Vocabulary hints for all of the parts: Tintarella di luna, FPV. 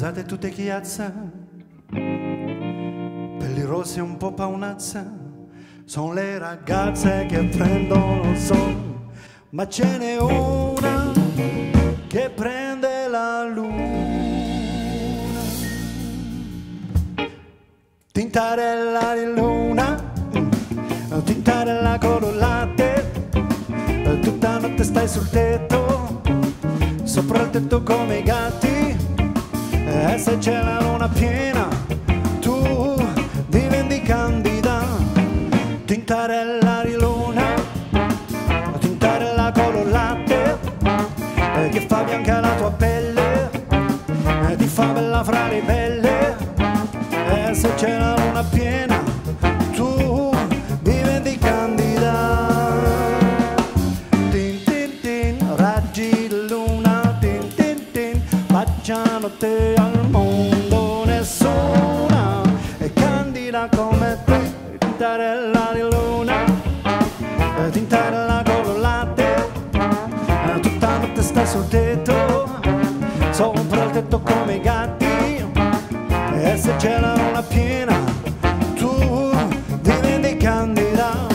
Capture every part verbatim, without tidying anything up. bronzata e tutta chiazza, pelli rosse un po' paonazza, sono le ragazze che prendono il sole, ma ce n'è una che prende la luna. Tintarella di luna, tintarella color latte, tutta notte stai sul tetto, sopra il tetto come i gatti, e se c'è la luna piena tu diventi candida. Tintarella di luna, tintarella color latte, che fa bianca la tua pelle e ti fa bella fra le belle, e se c'è la luna piena tu diventi candida. Tin tin tin, raggi di luna, tin tin tin, facciano te al mondo, nessuna è candida come te. Tintarella di luna, tintarella color latte, tutta notte sta sul tetto, sopra il tetto come i gatti, e se c'è la luna piena tu diventi candida.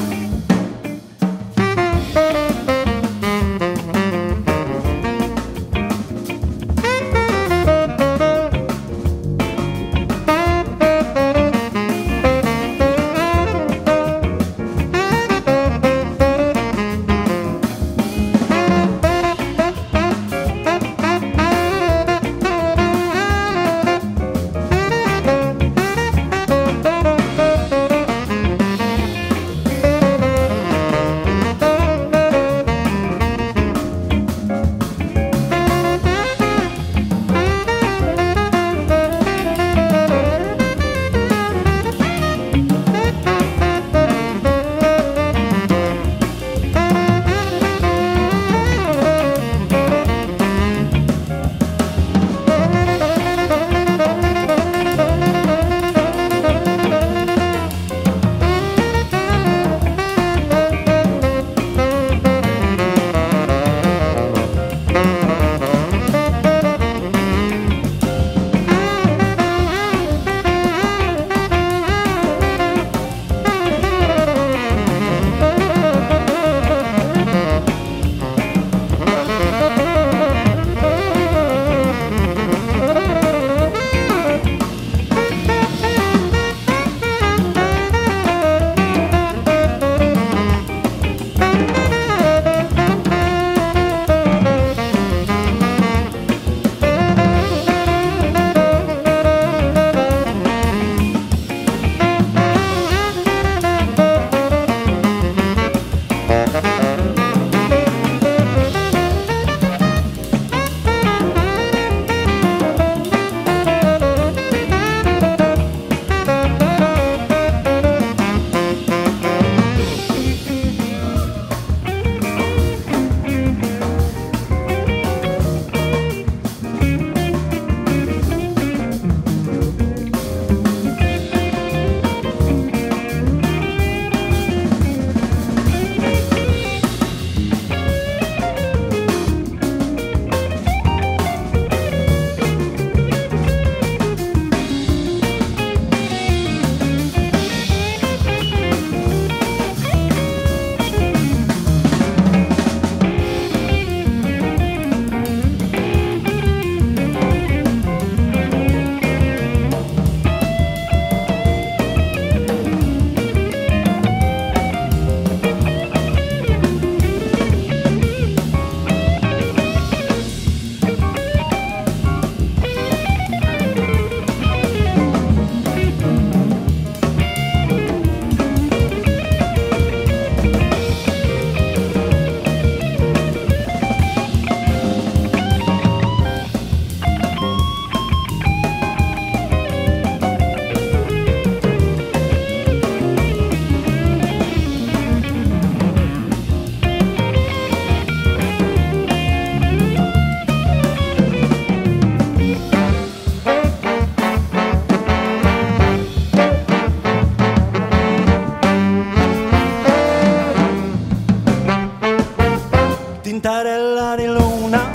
Tintarella di luna,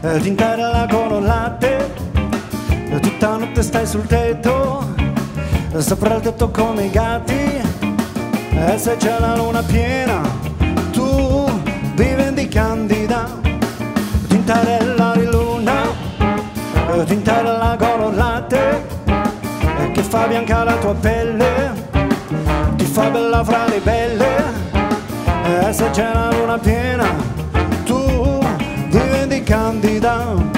tintarella color latte, tutta notte stai sul tetto, sopra il tetto come i gatti, e se c'è la luna piena tu divendi candida. Tintarella di luna, tintarella color latte, che fa bianca la tua pelle, ti fa bella fra le belle, e se c'è la luna piena tu divendi candida.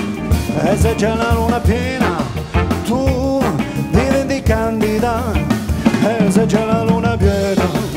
E se c'è la luna piena, tu diventi candida. E se c'è la luna piena.